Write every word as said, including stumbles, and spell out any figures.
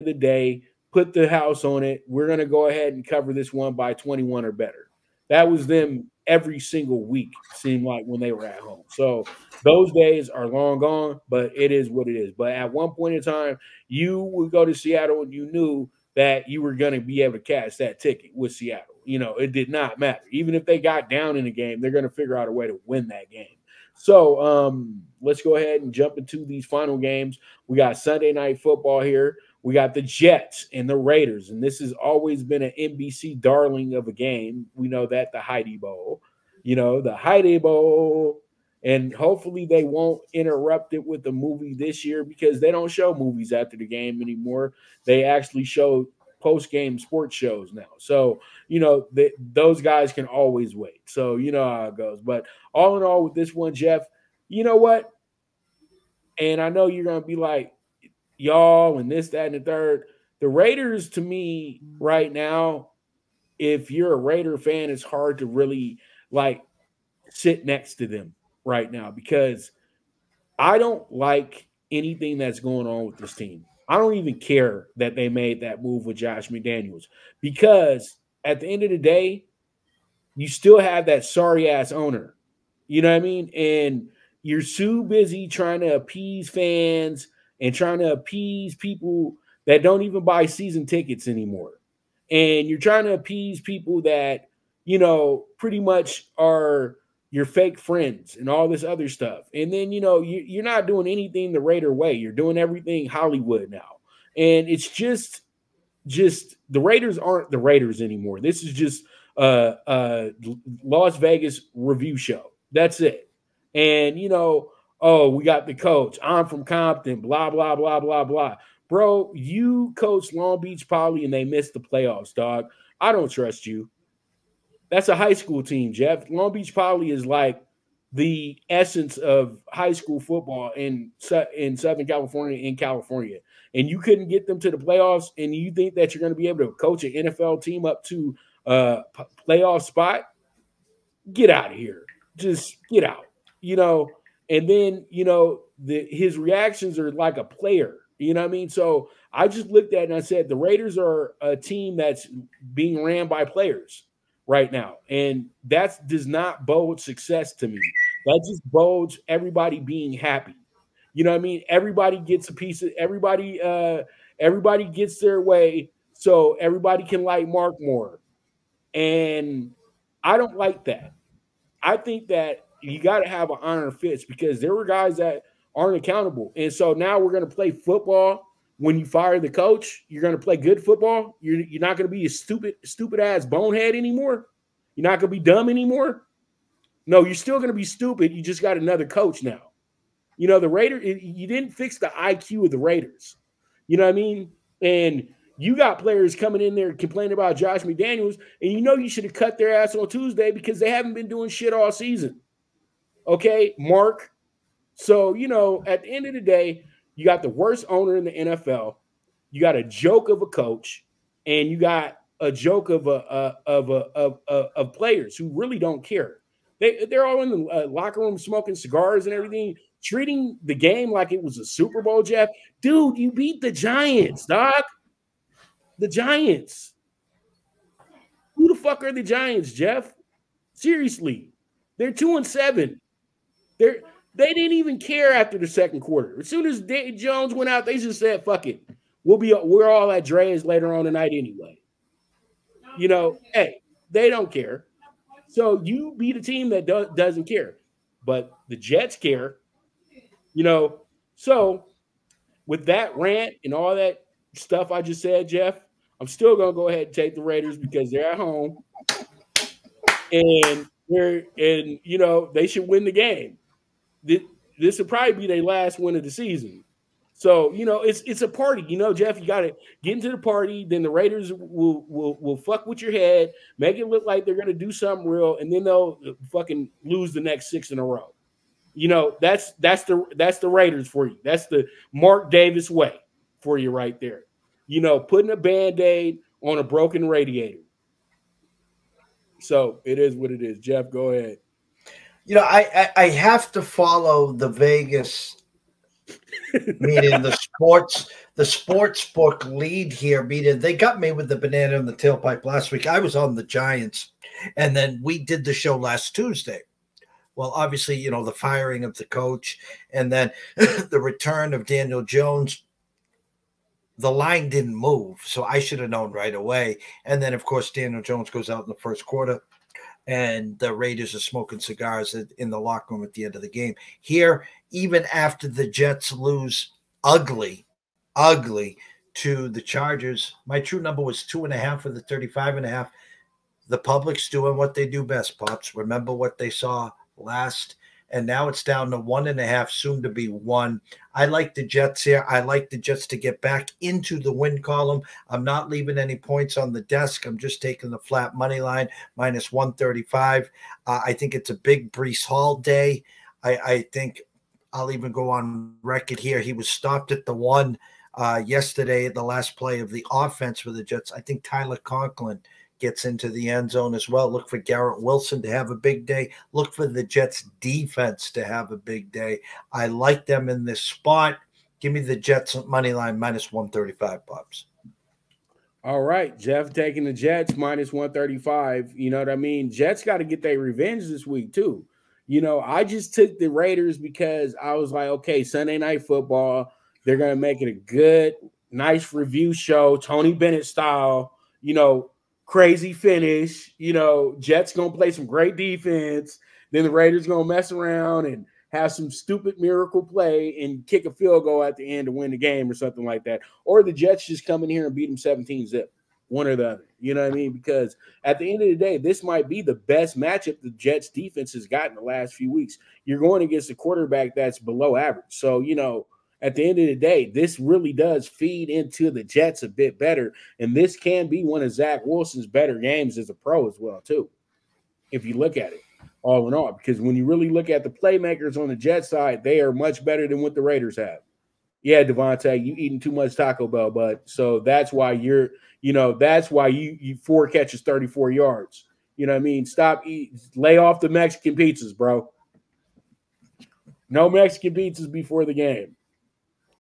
of the day, put the house on it. We're going to go ahead and cover this one by twenty-one or better. That was them every single week, seemed like, when they were at home. So those days are long gone, but it is what it is. But at one point in time, you would go to Seattle and you knew that you were going to be able to cash that ticket with Seattle. You know, it did not matter. Even if they got down in the game, they're going to figure out a way to win that game. So um, let's go ahead and jump into these final games. We got Sunday Night Football here. We got the Jets and the Raiders, and this has always been an N B C darling of a game. We know that, the Heidi Bowl, you know, the Heidi Bowl. And hopefully they won't interrupt it with a movie this year, because they don't show movies after the game anymore. They actually show post-game sports shows now. So, you know, they, those guys can always wait. So, you know how it goes. But all in all with this one, Jeff, you know what? And I know you're going to be like, y'all and this, that, and the third. The Raiders, to me, right now, if you're a Raider fan, it's hard to really, like, sit next to them right now, because I don't like anything that's going on with this team. I don't even care that they made that move with Josh McDaniels, because at the end of the day, you still have that sorry-ass owner. You know what I mean? And you're too busy trying to appease fans and trying to appease people that don't even buy season tickets anymore. And you're trying to appease people that, you know, pretty much are your fake friends and all this other stuff. And then, you know, you, you're not doing anything the Raider way. You're doing everything Hollywood now. And it's just, just the Raiders aren't the Raiders anymore. This is just a, a Las Vegas review show. That's it. And, you know, oh, we got the coach. I'm from Compton, blah, blah, blah, blah, blah. Bro, you coach Long Beach Poly and they missed the playoffs, dog. I don't trust you. That's a high school team, Jeff. Long Beach Poly is like the essence of high school football in, in Southern California, in California. And you couldn't get them to the playoffs, and you think that you're going to be able to coach an N F L team up to a playoff spot? Get out of here. Just get out, you know. And then, you know, the, his reactions are like a player. You know what I mean? So I just looked at it and I said, the Raiders are a team that's being ran by players right now. And that does not bode success to me. That just bodes everybody being happy. You know what I mean? Everybody gets a piece of everybody. Uh, everybody gets their way. So everybody can like Mark more. And I don't like that. I think that you got to have an iron fist, because there were guys that aren't accountable. And so now we're going to play football. When you fire the coach, you're going to play good football. You're, you're not going to be a stupid, stupid ass bonehead anymore. You're not going to be dumb anymore. No, you're still going to be stupid. You just got another coach now. You know, the Raiders, you didn't fix the I Q of the Raiders. You know what I mean? And you got players coming in there complaining about Josh McDaniels, and you know you should have cut their ass on Tuesday, because they haven't been doing shit all season. Okay, Mark. So, you know, at the end of the day, you got the worst owner in the N F L. You got a joke of a coach, and you got a joke of a, uh, of a, of, of, of players who really don't care. They they're all in the uh, locker room smoking cigars and everything, treating the game like it was a Super Bowl. Jeff, dude, you beat the Giants, doc. The Giants. Who the fuck are the Giants, Jeff? Seriously, they're two and seven. They're, they didn't even care after the second quarter. As soon as Daniel Jones went out, they just said, fuck it. We'll be, we're all at Dre's later on tonight anyway. You know, hey, they don't care. So you be the team that do, doesn't care. But the Jets care, you know. So with that rant and all that stuff I just said, Jeff, I'm still going to go ahead and take the Raiders, because they're at home. And, they're, and you know, they should win the game. This would probably be their last win of the season. So, you know, it's it's a party. You know, Jeff, you got to get into the party. Then the Raiders will will will fuck with your head, make it look like they're going to do something real, and then they'll fucking lose the next six in a row. You know, that's that's the that's the Raiders for you. That's the Mark Davis way for you right there. You know, putting a Band-Aid on a broken radiator. So it is what it is. Jeff, go ahead. You know, I, I, I have to follow the Vegas, meaning the sports, the sports book lead here, meaning they got me with the banana in the tailpipe last week. I was on the Giants, and then we did the show last Tuesday. Well, obviously, you know, the firing of the coach and then the return of Daniel Jones, the line didn't move, so I should have known right away. And then, of course, Daniel Jones goes out in the first quarter, and the Raiders are smoking cigars in the locker room at the end of the game. Here, even after the Jets lose ugly, ugly to the Chargers, my true number was two and a half of the thirty-five and a half. The public's doing what they do best, Pops. Remember what they saw last, and now it's down to one and a half, soon to be one. I like the Jets here. I like the Jets to get back into the win column. I'm not leaving any points on the desk. I'm just taking the flat money line, minus one thirty-five. Uh, I think it's a big Breece Hall day. I, I think I'll even go on record here. He was stopped at the one uh, yesterday, the last play of the offense for the Jets. I think Tyler Conklin gets into the end zone as well. Look for Garrett Wilson to have a big day. Look for the Jets defense to have a big day. I like them in this spot. Give me the Jets money line, minus one thirty-five, Bobs. All right, Jeff taking the Jets, minus one thirty-five. You know what I mean? Jets got to get their revenge this week too. You know, I just took the Raiders because I was like, okay, Sunday Night Football, they're going to make it a good, nice review show, Tony Bennett style, you know, crazy finish, you know, Jets going to play some great defense. Then the Raiders going to mess around and have some stupid miracle play and kick a field goal at the end to win the game or something like that. Or the Jets just come in here and beat them seventeen zip, one or the other. You know what I mean? Because at the end of the day, this might be the best matchup the Jets defense has gotten the last few weeks. You're going against a quarterback that's below average. So, you know, at the end of the day, this really does feed into the Jets a bit better, and this can be one of Zach Wilson's better games as a pro as well, too, if you look at it all in all, because when you really look at the playmakers on the Jets side, they are much better than what the Raiders have. Yeah, Devontae, you eating too much Taco Bell, bud. So that's why you're, you know, that's why you, you four catches, thirty-four yards. You know what I mean? Stop eating, lay off the Mexican pizzas, bro. No Mexican pizzas before the game.